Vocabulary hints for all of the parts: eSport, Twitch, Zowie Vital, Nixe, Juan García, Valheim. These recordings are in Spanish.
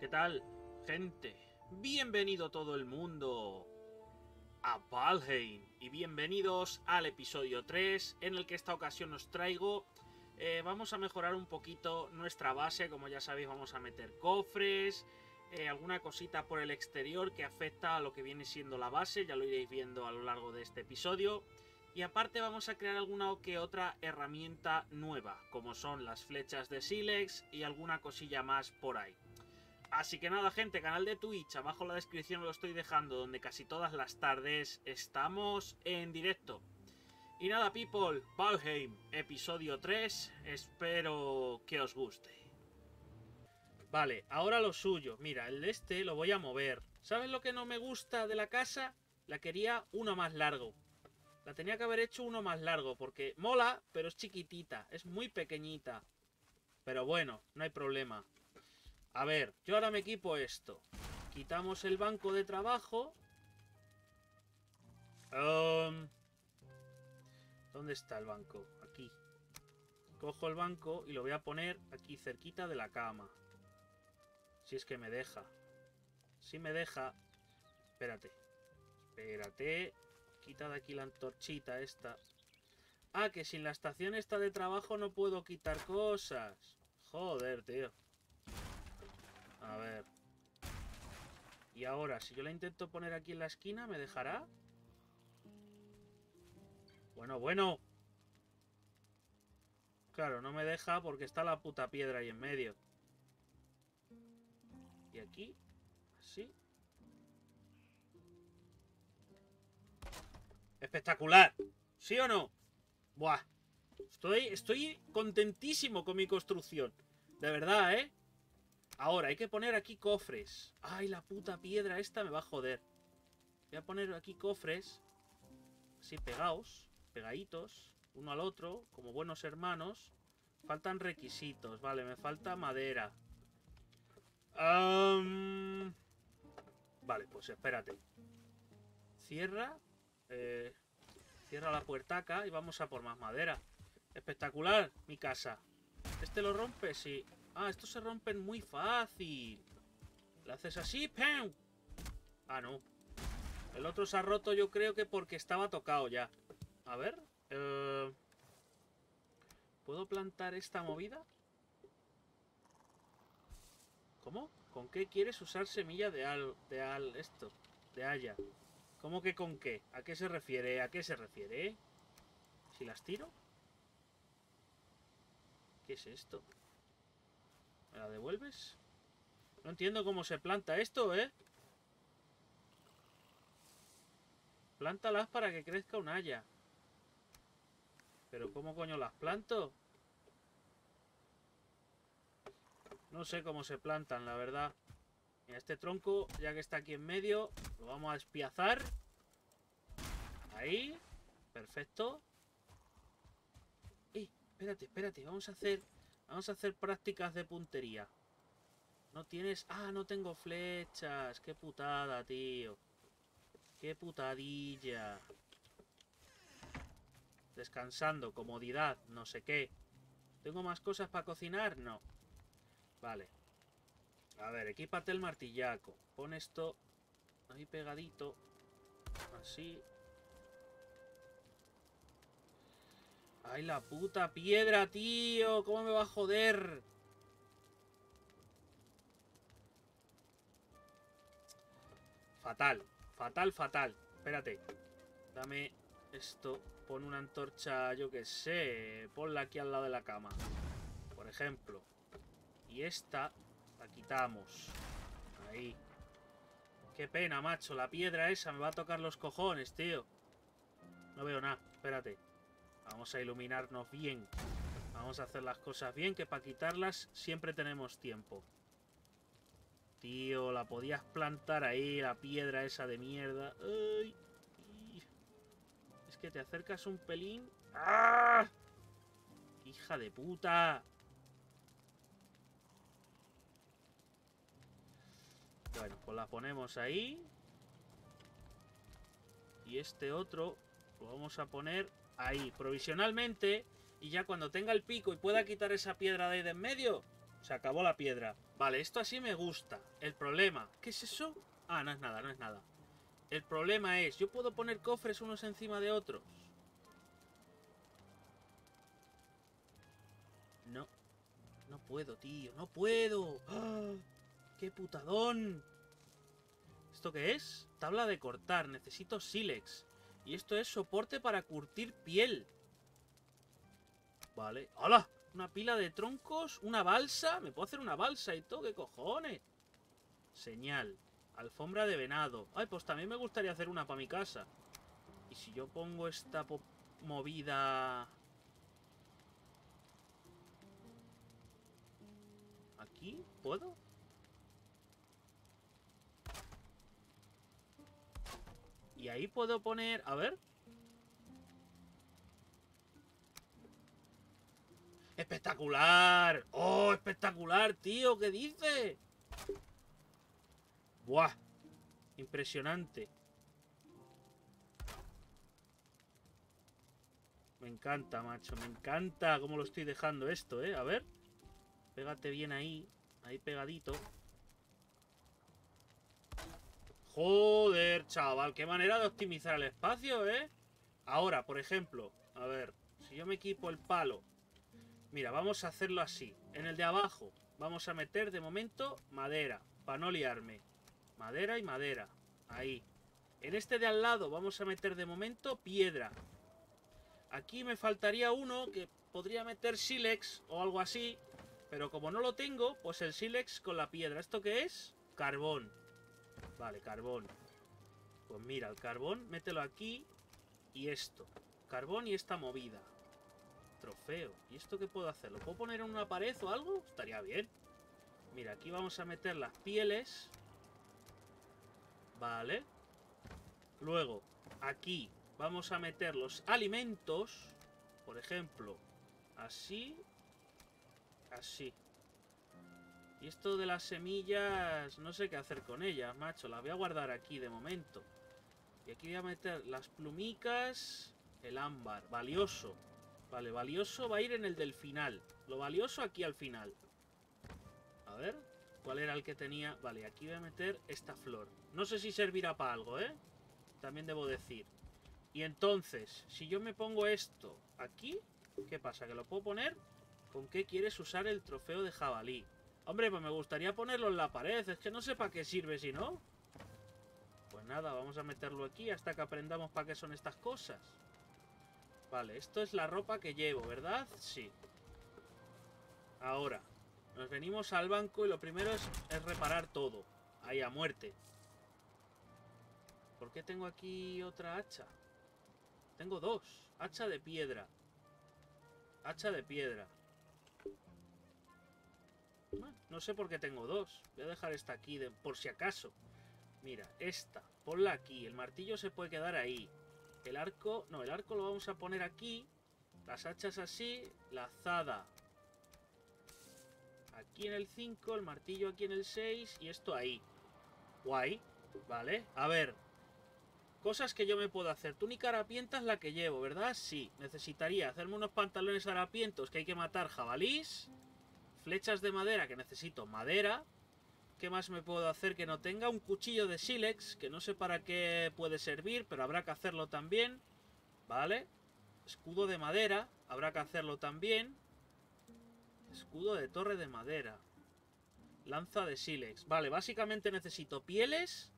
¿Qué tal, gente? Bienvenido todo el mundo a Valheim y bienvenidos al episodio 3, en el que esta ocasión os traigo... vamos a mejorar un poquito nuestra base, como ya sabéis vamos a meter cofres, alguna cosita por el exterior que afecta a lo que viene siendo la base, ya lo iréis viendo a lo largo de este episodio. Y aparte vamos a crear alguna o que otra herramienta nueva, como son las flechas de sílex y alguna cosilla más por ahí. Así que nada, gente, canal de Twitch, abajo en la descripción lo estoy dejando, donde casi todas las tardes estamos en directo. Y nada, people, Valheim, episodio 3, espero que os guste. Vale, ahora lo suyo. Mira, el de este lo voy a mover. ¿Sabes lo que no me gusta de la casa? La quería uno más largo. La tenía que haber hecho uno más largo, porque mola, pero es chiquitita, es muy pequeñita. Pero bueno, no hay problema. A ver, yo ahora me equipo esto. Quitamos el banco de trabajo. ¿Dónde está el banco? Aquí. Cojo el banco y lo voy a poner aquí cerquita de la cama. Si es que me deja. Si me deja... Espérate. Espérate. Quita de aquí la antorchita esta. Ah, que sin la estación esta de trabajo no puedo quitar cosas. Joder, tío. A ver. Y ahora, si yo la intento poner aquí en la esquina, ¿me dejará? Bueno. Claro, no me deja porque está la puta piedra ahí en medio. Y aquí, así. ¡Espectacular! ¿Sí o no? Buah. Estoy contentísimo con mi construcción. De verdad, ¿eh? Ahora, hay que poner aquí cofres. ¡Ay, la puta piedra esta me va a joder! Voy a poner aquí cofres. Así pegados. Pegaditos, uno al otro, como buenos hermanos. Faltan requisitos, vale, me falta madera. Vale, pues espérate. Cierra la puertaca y vamos a por más madera. Espectacular, mi casa. ¿Este lo rompe? Sí. Ah, estos se rompen muy fácil. Le haces así, ¡pam! Ah, no. El otro se ha roto, yo creo que porque estaba tocado ya. A ver, ¿puedo plantar esta movida? ¿Cómo? ¿Con qué quieres usar semilla de haya? ¿Cómo que con qué? ¿A qué se refiere? ¿A qué se refiere? ¿Si las tiro? ¿Qué es esto? ¿Me la devuelves? No entiendo cómo se planta esto, ¿eh? Plántalas para que crezca un haya. ¿Pero cómo coño las planto? No sé cómo se plantan, la verdad. Mira, este tronco, ya que está aquí en medio, lo vamos a despiazar. Ahí. Perfecto. Espérate. Vamos a hacer prácticas de puntería. No tienes... Ah, no tengo flechas. Qué putada, tío. Qué putadilla. Descansando, comodidad, no sé qué. ¿Tengo más cosas para cocinar? No. Vale. A ver, equípate el martillaco. Pon esto ahí pegadito. Así. ¡Ay, la puta piedra, tío! ¿Cómo me va a joder? Fatal, fatal, fatal. Espérate. Dame esto... Pon una antorcha, yo que sé, ponla aquí al lado de la cama, por ejemplo. Y esta la quitamos. Ahí. Qué pena, macho. La piedra esa me va a tocar los cojones, tío. No veo nada. Espérate. Vamos a iluminarnos bien. Vamos a hacer las cosas bien, que para quitarlas siempre tenemos tiempo. Tío, la podías plantar ahí, la piedra esa de mierda. Ay. Que te acercas un pelín. ¡Ah! ¡Hija de puta! Bueno, pues la ponemos ahí. Y este otro lo vamos a poner ahí, provisionalmente. Y ya cuando tenga el pico y pueda quitar esa piedra de ahí de en medio, se acabó la piedra. Vale, esto así me gusta. El problema... ¿Qué es eso? Ah, no es nada, no es nada. El problema es... ¿Yo puedo poner cofres unos encima de otros? No. No puedo, tío. ¡No puedo! ¡Ah! ¡Qué putadón! ¿Esto qué es? Tabla de cortar. Necesito sílex. Y esto es soporte para curtir piel. Vale. ¡Hala! Una pila de troncos. Una balsa. ¿Me puedo hacer una balsa y todo? ¿Qué cojones? Señal. Alfombra de venado. Ay, pues también me gustaría hacer una para mi casa. Y si yo pongo esta movida... ¿Aquí? ¿Puedo? Y ahí puedo poner... A ver. ¡Espectacular! ¡Oh, espectacular, tío! ¿Qué dice? ¡Buah! Impresionante. Me encanta, macho. Me encanta cómo lo estoy dejando esto, ¿eh? A ver. Pégate bien ahí. Ahí pegadito. Joder, chaval. Qué manera de optimizar el espacio, ¿eh? Ahora, por ejemplo. A ver. Si yo me quito el palo. Mira, vamos a hacerlo así. En el de abajo. Vamos a meter de momento madera. Para no liarme. Madera y madera. Ahí. En este de al lado vamos a meter de momento piedra. Aquí me faltaría uno que podría meter sílex o algo así. Pero como no lo tengo, pues el sílex con la piedra. ¿Esto qué es? Carbón. Vale, carbón. Pues mira, el carbón, mételo aquí. Y esto. Carbón y esta movida. Trofeo. ¿Y esto qué puedo hacer? ¿Lo puedo poner en una pared o algo? Estaría bien. Mira, aquí vamos a meter las pieles. Vale. Luego, aquí vamos a meter los alimentos. Por ejemplo, así... Así. Y esto de las semillas, no sé qué hacer con ellas, macho. Las voy a guardar aquí de momento. Y aquí voy a meter las plumicas. El ámbar, valioso. Vale, valioso va a ir en el del final. Lo valioso aquí al final. A ver, ¿cuál era el que tenía? Vale, aquí voy a meter esta flor. No sé si servirá para algo, ¿eh? También debo decir. Y entonces, si yo me pongo esto aquí, ¿qué pasa? ¿Que lo puedo poner? ¿Con qué quieres usar el trofeo de jabalí? Hombre, pues me gustaría ponerlo en la pared. Es que no sé para qué sirve si no. Pues nada, vamos a meterlo aquí hasta que aprendamos para qué son estas cosas. Vale, esto es la ropa que llevo, ¿verdad? Sí. Ahora, nos venimos al banco y lo primero es reparar todo. Ahí, a muerte. ¿Por qué tengo aquí otra hacha? Tengo dos. Hacha de piedra. Hacha de piedra. No sé por qué tengo dos. Voy a dejar esta aquí por si acaso. Mira, esta, ponla aquí. El martillo se puede quedar ahí. El arco, no, el arco lo vamos a poner aquí. Las hachas así. La azada aquí en el 5. El martillo aquí en el 6. Y esto ahí. Guay, vale. A ver, cosas que yo me puedo hacer. Túnica harapienta es la que llevo, ¿verdad? Sí, necesitaría hacerme unos pantalones harapientos, que hay que matar jabalís. Flechas de madera, que necesito madera. ¿Qué más me puedo hacer que no tenga? Un cuchillo de sílex, que no sé para qué puede servir, pero habrá que hacerlo también. Vale. Escudo de madera, habrá que hacerlo también. Escudo de torre de madera. Lanza de sílex. Vale, básicamente necesito pieles,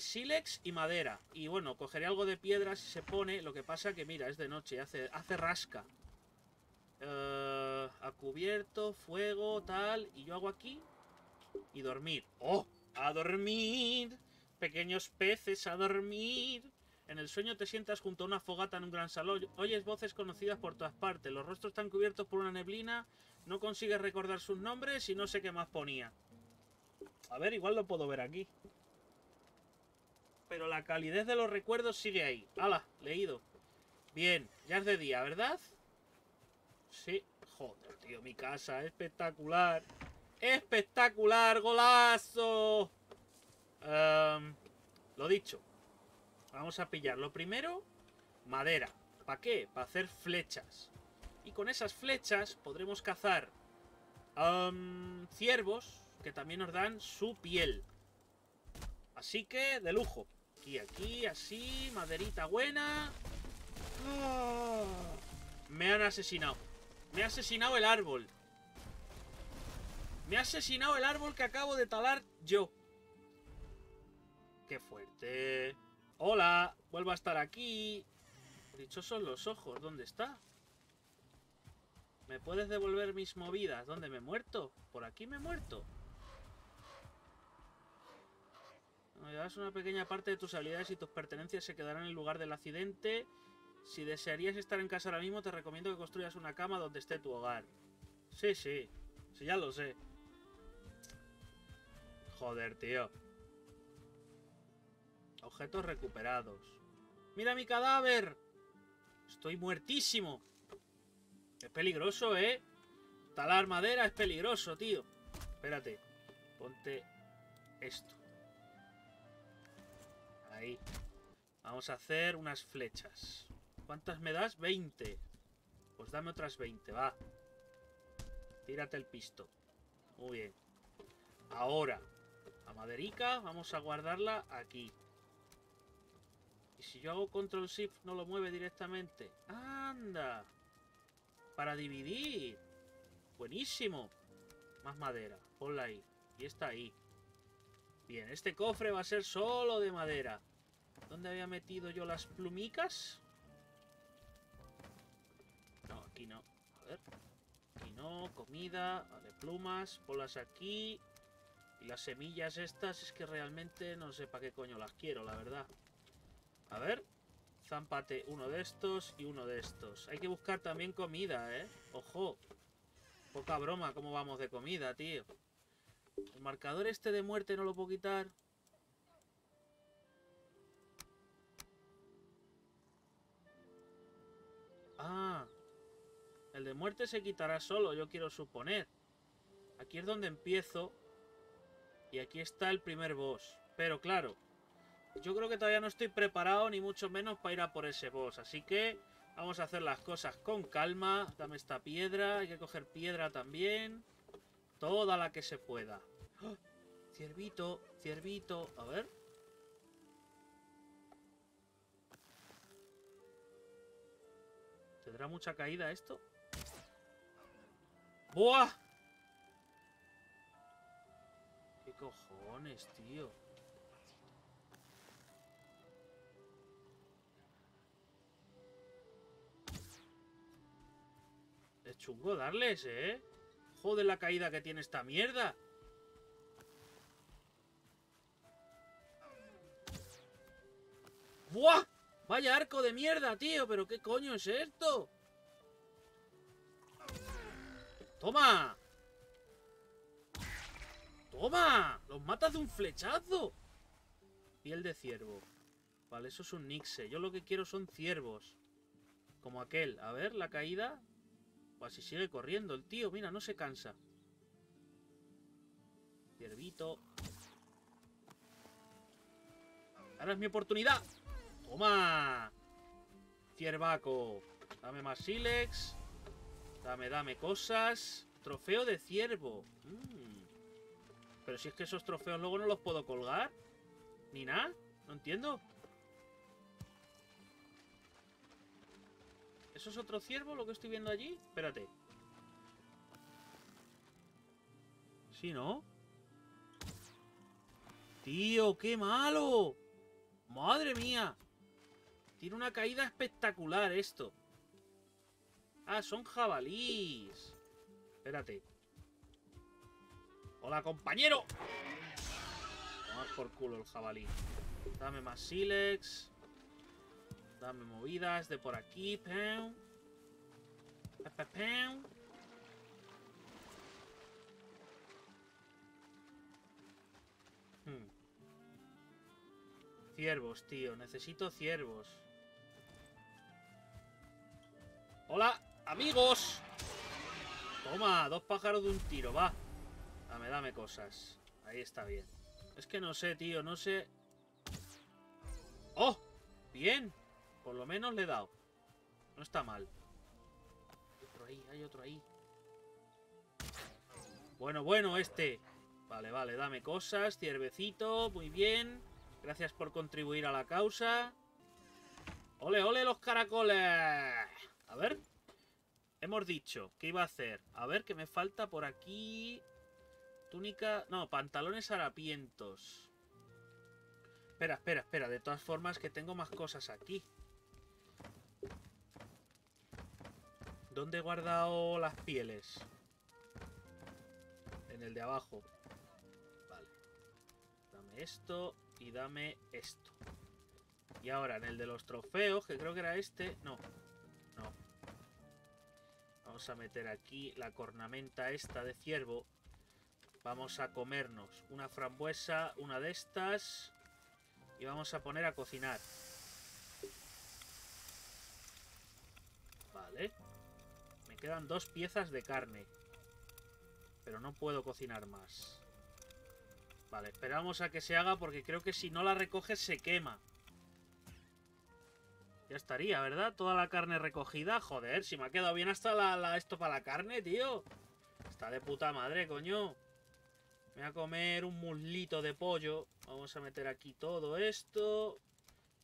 sílex y madera. Y bueno, cogeré algo de piedra si se pone. Lo que pasa que mira, es de noche, hace rasca. A cubierto, fuego, tal. Y yo hago aquí. Y dormir. ¡Oh! ¡A dormir! Pequeños peces, a dormir. En el sueño te sientas junto a una fogata en un gran salón. Oyes voces conocidas por todas partes. Los rostros están cubiertos por una neblina. No consigues recordar sus nombres. Y no sé qué más ponía. A ver, igual lo puedo ver aquí. Pero la calidez de los recuerdos sigue ahí. ¡Hala! Leído. Bien, ya es de día, ¿verdad? Sí, joder, tío, mi casa, espectacular. ¡Espectacular! ¡Golazo! Lo dicho. Vamos a pillar lo primero. Madera. ¿Para qué? Para hacer flechas. Y con esas flechas podremos cazar Ciervos, que también nos dan su piel. Así que, de lujo. Y aquí, así, maderita buena. ¡Oh! Me han asesinado. Me ha asesinado el árbol. Me ha asesinado el árbol que acabo de talar yo. ¡Qué fuerte! ¡Hola! Vuelvo a estar aquí. Dichosos los ojos. ¿Dónde está? ¿Me puedes devolver mis movidas? ¿Dónde me he muerto? Por aquí me he muerto. Me das una pequeña parte de tus habilidades y tus pertenencias se quedarán en el lugar del accidente. Si desearías estar en casa ahora mismo, te recomiendo que construyas una cama donde esté tu hogar. Sí, sí. Sí, ya lo sé. Joder, tío. Objetos recuperados. ¡Mira mi cadáver! Estoy muertísimo. Es peligroso, ¿eh? Talar madera es peligroso, tío. Espérate. Ponte esto. Ahí. Vamos a hacer unas flechas. ¿Cuántas me das? 20. Pues dame otras 20, va. Tírate el pisto. Muy bien. Ahora, la maderica vamos a guardarla aquí. Y si yo hago control shift no lo mueve directamente. ¡Anda! Para dividir. Buenísimo. Más madera. Ponla ahí. Y está ahí. Bien, este cofre va a ser solo de madera. ¿Dónde había metido yo las plumicas? No, aquí no. A ver. Aquí no. Comida. Vale, plumas. Ponlas aquí. Y las semillas estas es que realmente no sé para qué coño las quiero, la verdad. A ver. Zámpate uno de estos y uno de estos. Hay que buscar también comida, ¿eh? Ojo. Poca broma cómo vamos de comida, tío. El marcador este de muerte no lo puedo quitar. Ah. El de muerte se quitará solo, yo quiero suponer. Aquí es donde empiezo. Y aquí está el primer boss. Pero claro... yo creo que todavía no estoy preparado, ni mucho menos, para ir a por ese boss. Así que vamos a hacer las cosas con calma. Dame esta piedra. Hay que coger piedra también. Toda la que se pueda. ¡Oh! Ciervito, ciervito. A ver. ¿Tendrá mucha caída esto? ¡Buah! ¿Qué cojones, tío? Es chungo darles, ¿eh? Joder la caída que tiene esta mierda. ¡Buah! Vaya arco de mierda, tío. ¿Pero qué coño es esto? ¡Toma! ¡Toma! ¡Los matas de un flechazo! Piel de ciervo. Vale, eso es un nixe. Yo lo que quiero son ciervos. Como aquel. A ver, la caída... pues si sigue corriendo el tío, mira, no se cansa. Ciervito. Ahora es mi oportunidad. ¡Toma! Ciervaco. Dame más sílex. Dame cosas. Trofeo de ciervo. Pero si es que esos trofeos luego no los puedo colgar. Ni nada. No entiendo. ¿Eso es otro ciervo lo que estoy viendo allí? Espérate. ¿Sí, no? ¡Tío, qué malo! ¡Madre mía! Tiene una caída espectacular esto. Ah, son jabalíes. Espérate. ¡Hola, compañero! Tomar por culo el jabalí. Dame más sílex. Dame movidas de por aquí. Pam. Pam, pam. Ciervos, tío. Necesito ciervos. ¡Hola, amigos! Toma, dos pájaros de un tiro, va. Dame cosas. Ahí está bien. Es que no sé, tío, no sé. ¡Oh! Bien. Por lo menos le he dado. No está mal. Hay otro ahí. Bueno, este. Vale, dame cosas, ciervecito, muy bien. Gracias por contribuir a la causa. ¡Ole, ole los caracoles! A ver. Hemos dicho que iba a hacer. A ver, que me falta por aquí. Túnica... No, pantalones harapientos. Espera. De todas formas que tengo más cosas aquí. ¿Dónde he guardado las pieles? En el de abajo. Vale. Dame esto y dame esto. Y ahora en el de los trofeos, que creo que era este... No. Vamos a meter aquí la cornamenta esta de ciervo. Vamos a comernos una frambuesa, una de estas. Y vamos a poner a cocinar. Vale. Me quedan 2 piezas de carne. Pero no puedo cocinar más. Vale, esperamos a que se haga porque creo que si no la recoges se quema. Ya estaría, ¿verdad? Toda la carne recogida. Joder, si me ha quedado bien hasta esto para la carne, tío. Está de puta madre, coño. Me voy a comer un muslito de pollo. Vamos a meter aquí todo esto.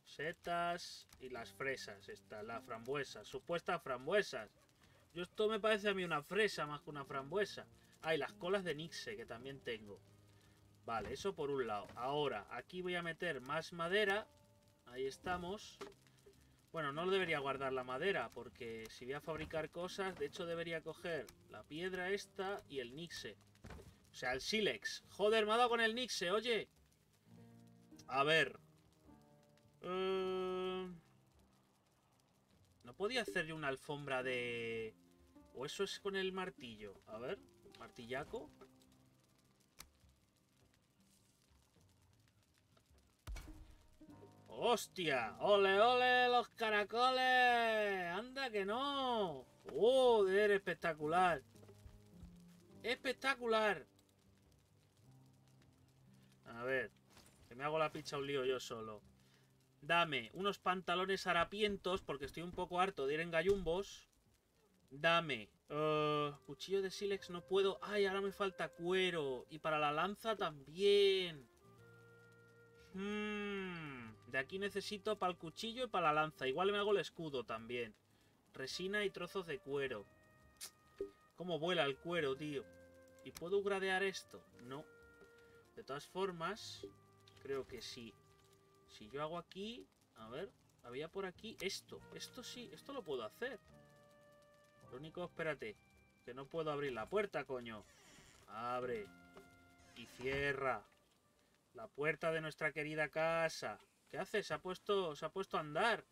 Setas y las fresas. Esta, la frambuesa. Supuestas frambuesas. Yo esto me parece a mí una fresa más que una frambuesa. Ah, y las colas de Nixe que también tengo. Vale, eso por un lado. Ahora, aquí voy a meter más madera. Ahí estamos. Bueno, no debería guardar la madera, porque si voy a fabricar cosas, de hecho debería coger la piedra esta y el Nixe. O sea, el sílex. Joder, me ha dado con el Nixe, oye. A ver. No podía hacer yo una alfombra de... O eso es con el martillo. A ver, martillaco. ¡Hostia! ¡Ole, ole los caracoles! ¡Anda que no! ¡Joder! ¡Espectacular! ¡Espectacular! A ver, que me hago la picha un lío yo solo. Dame unos pantalones harapientos, porque estoy un poco harto de ir en gallumbos. Dame... cuchillo de sílex no puedo... ¡Ay, ahora me falta cuero! Y para la lanza también... De aquí necesito para el cuchillo y para la lanza. Igual me hago el escudo también. Resina y trozos de cuero. ¿Cómo vuela el cuero, tío? ¿Y puedo gradear esto? No. De todas formas, creo que sí. Si yo hago aquí... A ver, había por aquí esto. Esto sí, esto lo puedo hacer. Lo único, espérate, que no puedo abrir la puerta, coño. Abre. Y cierra. La puerta de nuestra querida casa. ¿Qué hace? Se ha puesto a andar.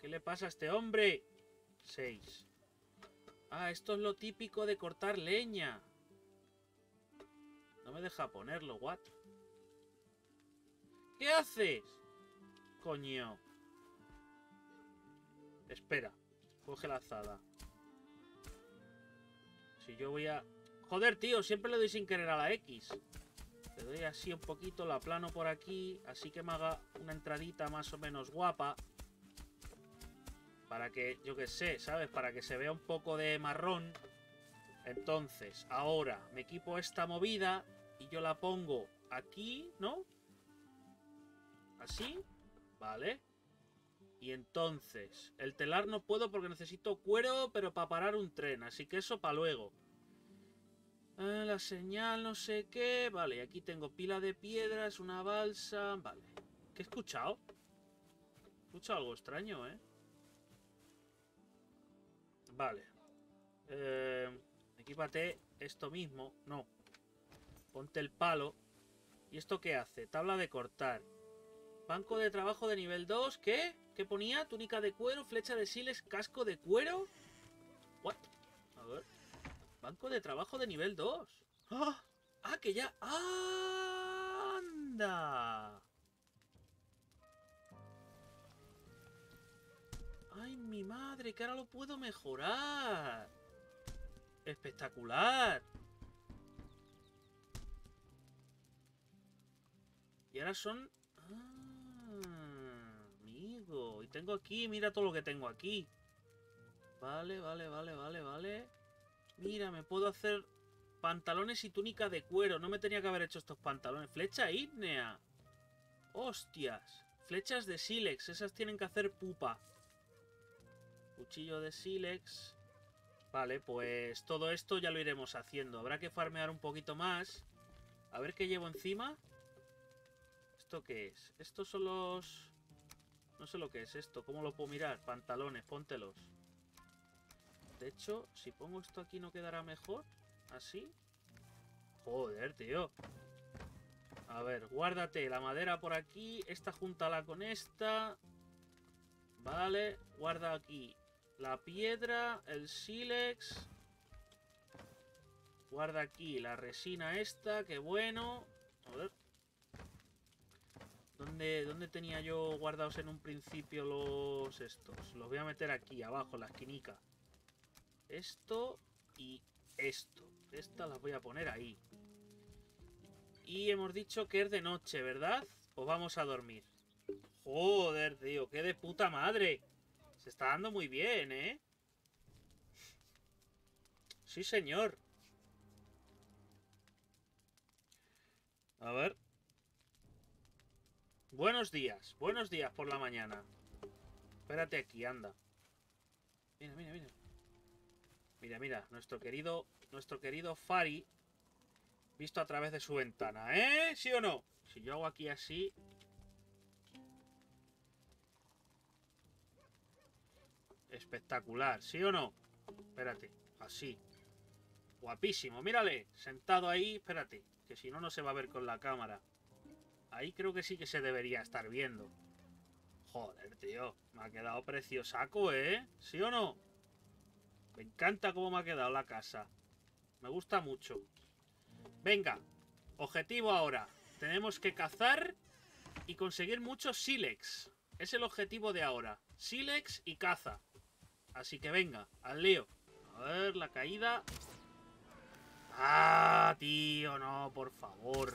¿Qué le pasa a este hombre? 6. Ah, esto es lo típico de cortar leña. No me deja ponerlo, what? ¿Qué haces? Coño. Espera. Coge la azada. Si yo voy a... Joder, tío, siempre le doy sin querer a la X. Le doy así un poquito, la plano por aquí, así que me haga una entradita más o menos guapa. Para que, yo qué sé, ¿sabes? Para que se vea un poco de marrón. Entonces, ahora me equipo esta movida y yo la pongo aquí, ¿no? Así, vale. Y entonces, el telar no puedo porque necesito cuero, pero para parar un tren, así que eso para luego. La señal, no sé qué... Vale, aquí tengo pila de piedras, una balsa... Vale. ¿Qué he escuchado? He escuchado algo extraño, ¿eh? Vale. Equípate esto mismo. No. Ponte el palo. ¿Y esto qué hace? Tabla de cortar. Banco de trabajo de nivel 2. ¿Qué? ¿Qué ponía? Túnica de cuero, flecha de sílex, casco de cuero... ¿What? A ver... Banco de trabajo de nivel 2. ¡Ah! ¡Ah, que ya! ¡Anda! ¡Ay, mi madre! Que ahora lo puedo mejorar. ¡Espectacular! Y ahora son... ¡Ah! Amigo. Y tengo aquí... Mira todo lo que tengo aquí. Vale. Mira, me puedo hacer Pantalones y túnica de cuero. No me tenía que haber hecho estos pantalones. Flecha ígnea. Hostias. Flechas de sílex. Esas tienen que hacer pupa. Cuchillo de sílex. Vale, pues todo esto ya lo iremos haciendo. Habrá que farmear un poquito más. A ver qué llevo encima. ¿Esto qué es? Estos son los... No sé lo que es esto. ¿Cómo lo puedo mirar? Pantalones, póntelos. De hecho, si pongo esto aquí no quedará mejor. Así. Joder, tío. A ver, guárdate la madera por aquí. Esta júntala con esta. Vale, guarda aquí la piedra, el sílex. Guarda aquí la resina esta, qué bueno. A ver. ¿Dónde tenía yo guardados en un principio los estos? Los voy a meter aquí, abajo, en la esquinica. Esto y esto. Estas las voy a poner ahí. Y hemos dicho que es de noche, ¿verdad? Pues vamos a dormir. Joder, tío, qué de puta madre. Se está dando muy bien, ¿eh? Sí, señor. A ver. Buenos días por la mañana. Espérate aquí, anda. Mira, mira, mira. Mira, mira, nuestro querido Fari, visto a través de su ventana, ¿eh? ¿Sí o no? Si yo hago aquí así... Espectacular, ¿sí o no? Espérate, así. Guapísimo, mírale, sentado ahí, espérate, que si no, no se va a ver con la cámara. Ahí creo que sí que se debería estar viendo. Joder, tío, me ha quedado preciosaco, ¿eh? ¿Sí o no? Me encanta cómo me ha quedado la casa. Me gusta mucho. Venga, objetivo ahora. Tenemos que cazar y conseguir muchos sílex. Es el objetivo de ahora. Sílex y caza. Así que venga, al lío. A ver, la caída. ¡Ah, tío! No, por favor.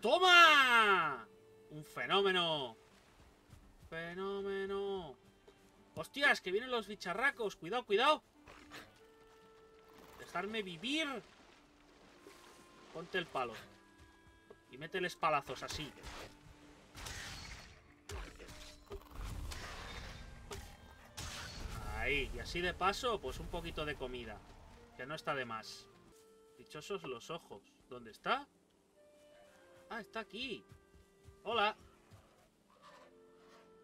¡Toma! Un fenómeno. Fenómeno. ¡Hostias! ¡Que vienen los bicharracos! ¡Cuidado, cuidado! ¡Dejarme vivir! Ponte el palo. Y mételes palazos así. Ahí. Y así de paso, pues un poquito de comida. Que no está de más. Dichosos los ojos. ¿Dónde está? ¡Ah, está aquí! ¡Hola!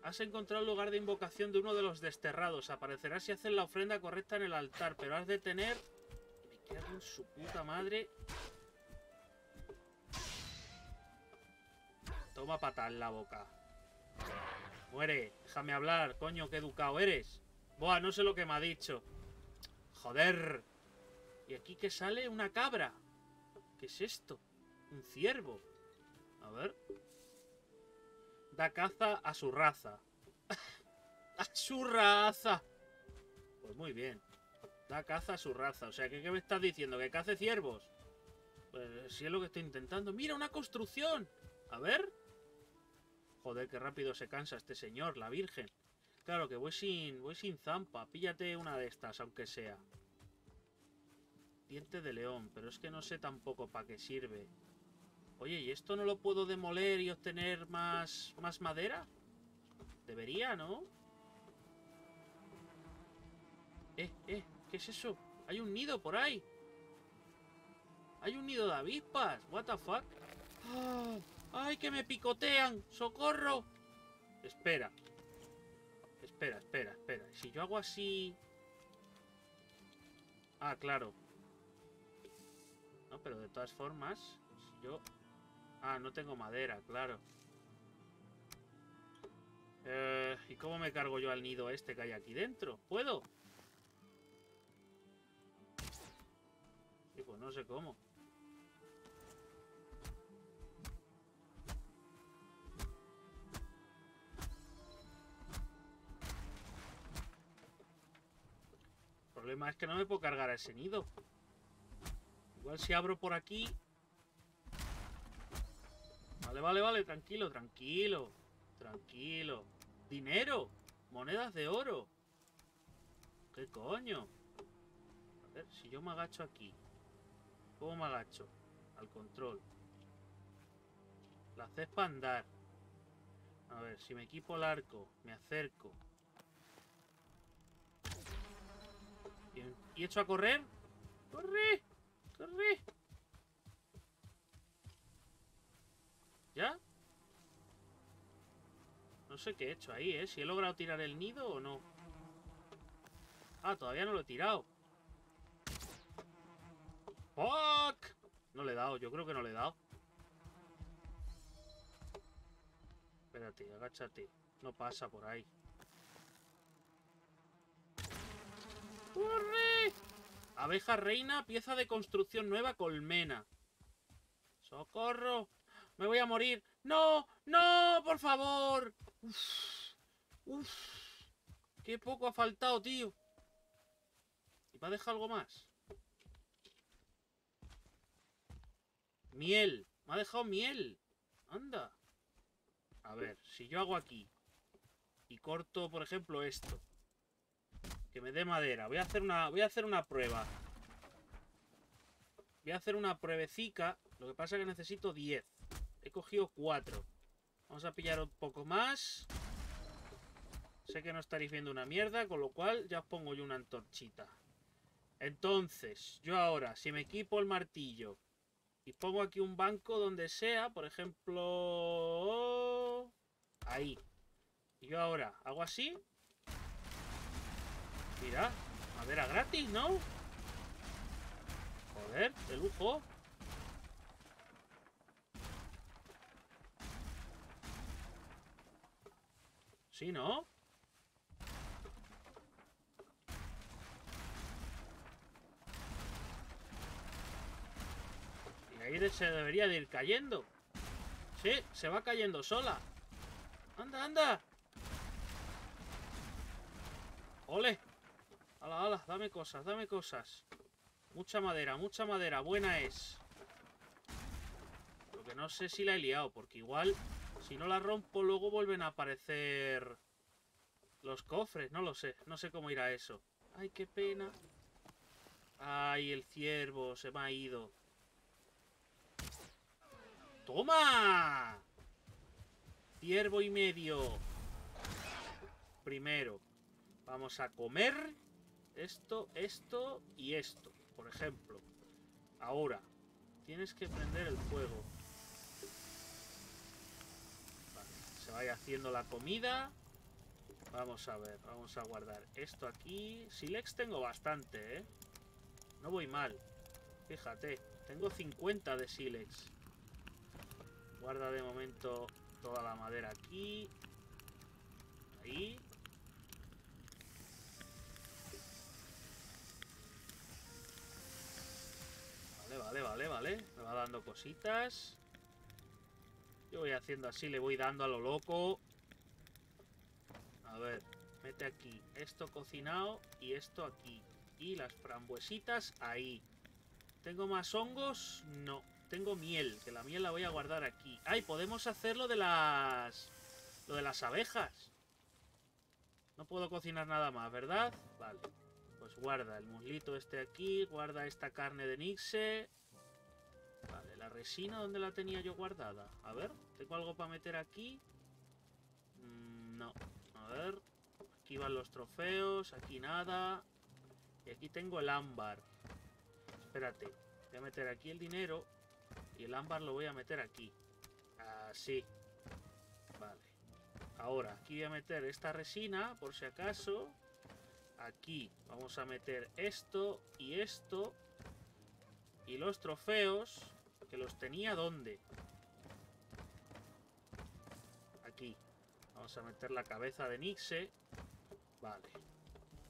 Has encontrado el lugar de invocación de uno de los desterrados. Aparecerá si hacen la ofrenda correcta en el altar. Pero has de tener... Me quedo en su puta madre. Toma patada en la boca. Muere. Déjame hablar. Coño, qué educado eres. Buah, no sé lo que me ha dicho. Joder. Y aquí que sale una cabra. ¿Qué es esto? Un ciervo. A ver... Da caza a su raza. ¡A su raza! Pues muy bien. Da caza a su raza. O sea, ¿qué me estás diciendo? ¿Que cace ciervos? Pues sí es lo que estoy intentando. ¡Mira, una construcción! A ver. Joder, qué rápido se cansa este señor, la virgen. Claro que voy sin zampa. Píllate una de estas, aunque sea. Diente de león. Pero es que no sé tampoco para qué sirve. Oye, ¿y esto no lo puedo demoler y obtener más madera? Debería, ¿no? ¿Qué es eso? Hay un nido por ahí. Hay un nido de avispas. What the fuck. ¡Oh! ¡Ay, que me picotean! ¡Socorro! Espera. Espera, espera, espera. Si yo hago así... Ah, claro. No, pero de todas formas... Si yo... Ah, no tengo madera, claro. ¿Y cómo me cargo yo al nido este que hay aquí dentro? ¿Puedo? Sí, pues no sé cómo. El problema es que no me puedo cargar a ese nido. Igual si abro por aquí... Vale, vale, vale, tranquilo, tranquilo. Tranquilo. Dinero, monedas de oro. ¿Qué coño? A ver, si yo me agacho aquí ¿Cómo me agacho? Al control. La C para andar. A ver, si me equipo el arco, me acerco. Bien. ¿Y echo a correr? ¡Corre! ¡Corre! ¿Ya? No sé qué he hecho ahí, ¿eh? Si he logrado tirar el nido o no. Ah, todavía no lo he tirado. ¡Fuck! No le he dado, yo creo que no le he dado. Espérate, agáchate. No pasa por ahí. ¡Corre! Abeja reina, pieza de construcción nueva, colmena. ¡Socorro! ¡Me voy a morir! ¡No! ¡No! ¡Por favor! ¡Uf! ¡Uf! ¡Qué poco ha faltado, tío! ¿Y me ha dejado algo más? Miel. Me ha dejado miel. Anda. A ver, si yo hago aquí y corto, por ejemplo, esto. Que me dé madera. Voy a hacer una prueba. Voy a hacer una pruebecica. Lo que pasa es que necesito 10. He cogido 4. Vamos a pillar un poco más. Sé que no estaréis viendo una mierda, con lo cual ya os pongo yo una antorchita. Entonces, yo ahora, si me equipo el martillo y pongo aquí un banco donde sea, por ejemplo... Ahí. Y yo ahora hago así. Mira, madera gratis, ¿no? Joder, de lujo. ¿Sí, no? Y ahí se debería de ir cayendo. Sí, se va cayendo sola. ¡Anda, anda! ¡Ole! ¡Hala, hala! Dame cosas, dame cosas. Mucha madera, buena es. Lo que no sé si la he liado, porque igual... Si no la rompo, luego vuelven a aparecer los cofres. No lo sé. No sé cómo irá eso. Ay, qué pena. Ay, el ciervo se me ha ido. ¡Toma! Ciervo y medio. Primero, vamos a comer esto, esto y esto. Por ejemplo. Ahora, tienes que prender el fuego. Se vaya haciendo la comida. Vamos a ver, vamos a guardar esto aquí. Silex tengo bastante, ¿eh? No voy mal. Fíjate, tengo 50 de silex. Guarda de momento toda la madera aquí. Ahí. Vale, vale, vale, vale. Me va dando cositas. Yo voy haciendo así, le voy dando a lo loco. A ver, mete aquí esto cocinado y esto aquí. Y las frambuesitas ahí. ¿Tengo más hongos? No. Tengo miel, que la miel la voy a guardar aquí. ¡Ay! Podemos hacer lo de las abejas. No puedo cocinar nada más, ¿verdad? Vale. Pues guarda el muslito este aquí. Guarda esta carne de Nixe. Vale, la resina, ¿dónde la tenía yo guardada? A ver, ¿tengo algo para meter aquí? No. A ver, aquí van los trofeos, aquí nada. Y aquí tengo el ámbar. Espérate, voy a meter aquí el dinero y el ámbar lo voy a meter aquí. Así. Vale. Ahora, aquí voy a meter esta resina, por si acaso. Aquí vamos a meter esto y esto. Y los trofeos, que los tenía, ¿dónde? Aquí. Vamos a meter la cabeza de Nixe. Vale.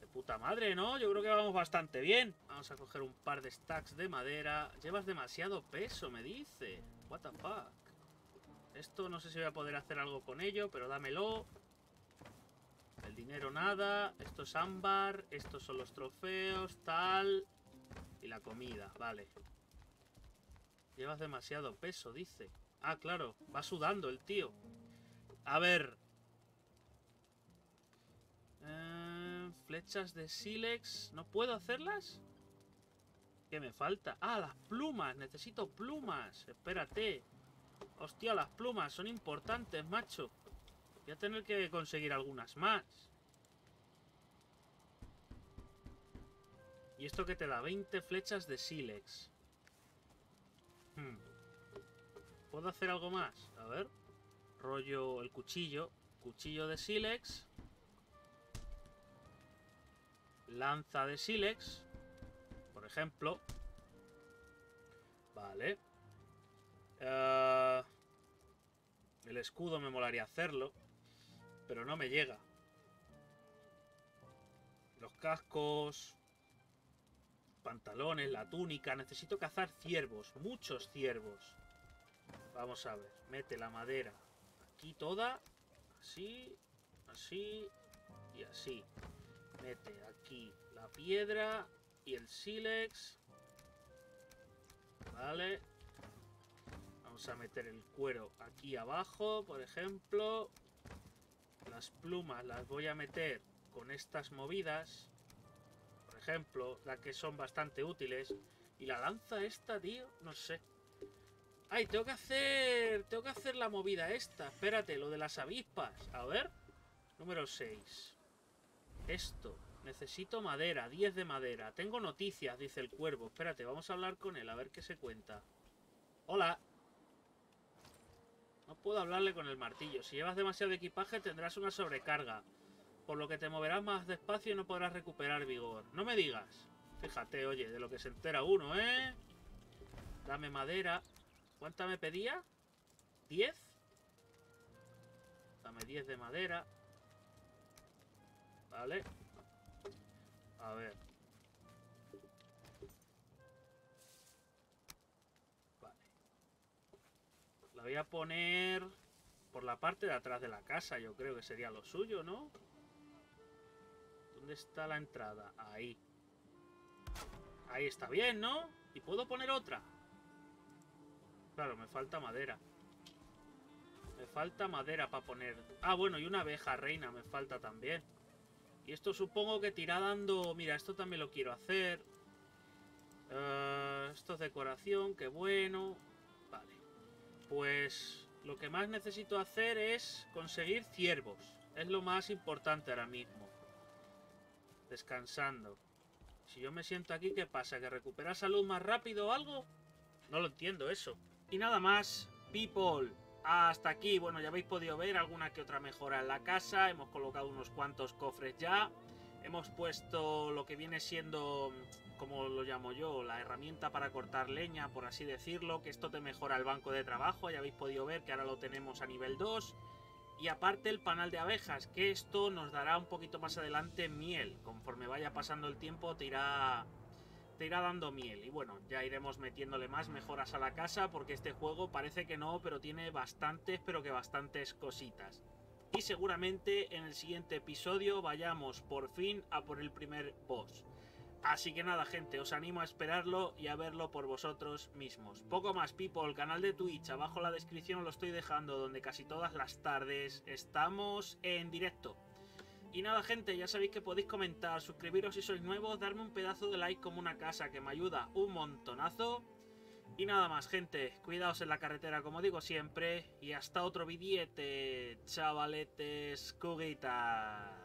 De puta madre, ¿no? Yo creo que vamos bastante bien. Vamos a coger un par de stacks de madera. Llevas demasiado peso, me dice. What the fuck. Esto no sé si voy a poder hacer algo con ello, pero dámelo. El dinero nada. Esto es ámbar. Estos son los trofeos, tal... Y la comida, vale. Llevas demasiado peso, dice. Ah, claro, va sudando el tío. A ver. Flechas de sílex. ¿No puedo hacerlas? ¿Qué me falta? ¡Ah, las plumas! Necesito plumas. Espérate. Hostia, las plumas son importantes, macho. Voy a tener que conseguir algunas más. ¿Y esto qué te da? 20 flechas de sílex. ¿Puedo hacer algo más? A ver. Rollo el cuchillo. Cuchillo de sílex. Lanza de sílex, por ejemplo. Vale. El escudo me molaría hacerlo, pero no me llega. Los cascos, pantalones, la túnica. Necesito cazar ciervos, muchos ciervos. Vamos a ver. Mete la madera aquí toda. Así, así y así. Mete aquí la piedra y el sílex. Vale. Vamos a meter el cuero aquí abajo, por ejemplo. Las plumas las voy a meter con estas movidas. Por ejemplo, las que son bastante útiles. Y la lanza esta, tío, no sé. Ay, tengo que hacer la movida esta. Espérate, lo de las avispas. A ver. Número 6. Esto, necesito madera, 10 de madera. Tengo noticias, dice el cuervo. Espérate, vamos a hablar con él, a ver qué se cuenta. Hola. No puedo hablarle con el martillo. Si llevas demasiado equipaje tendrás una sobrecarga, por lo que te moverás más despacio y no podrás recuperar vigor. No me digas. Fíjate, oye, de lo que se entera uno, ¿eh? Dame madera. ¿Cuánta me pedía? ¿10? Dame 10 de madera. Vale. A ver. Vale. La voy a poner por la parte de atrás de la casa. Yo creo que sería lo suyo, ¿no? ¿Dónde está la entrada? Ahí. Ahí está bien, ¿no? ¿Y puedo poner otra? Claro, me falta madera. Me falta madera para poner... Ah, bueno, y una abeja reina me falta también. Y esto supongo que te irá dando... Mira, esto también lo quiero hacer. Esto es decoración, qué bueno. Vale. Pues lo que más necesito hacer es conseguir ciervos. Es lo más importante ahora mismo. Descansando. Si yo me siento aquí, ¿qué pasa? ¿Que recupera salud más rápido o algo? No lo entiendo eso. Y nada más, people. Hasta aquí, bueno, ya habéis podido ver alguna que otra mejora en la casa. Hemos colocado unos cuantos cofres ya. Hemos puesto lo que viene siendo, como lo llamo yo, la herramienta para cortar leña, por así decirlo. Que esto te mejora el banco de trabajo. Ya habéis podido ver que ahora lo tenemos a nivel 2. Y aparte el panal de abejas, que esto nos dará un poquito más adelante miel. Conforme vaya pasando el tiempo te irá dando miel. Y bueno, ya iremos metiéndole más mejoras a la casa, porque este juego parece que no, pero tiene bastantes, pero que bastantes cositas. Y seguramente en el siguiente episodio vayamos por fin a por el primer boss. Así que nada, gente, os animo a esperarlo y a verlo por vosotros mismos. Poco más, people. El canal de Twitch abajo en la descripción lo estoy dejando, donde casi todas las tardes estamos en directo. Y nada, gente, ya sabéis que podéis comentar, suscribiros si sois nuevos, darme un pedazo de like como una casa, que me ayuda un montonazo. Y nada más, gente, cuidaos en la carretera, como digo siempre, y hasta otro videete, chavaletes, cuguitas.